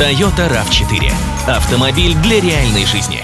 Toyota RAV4. Автомобиль для реальной жизни.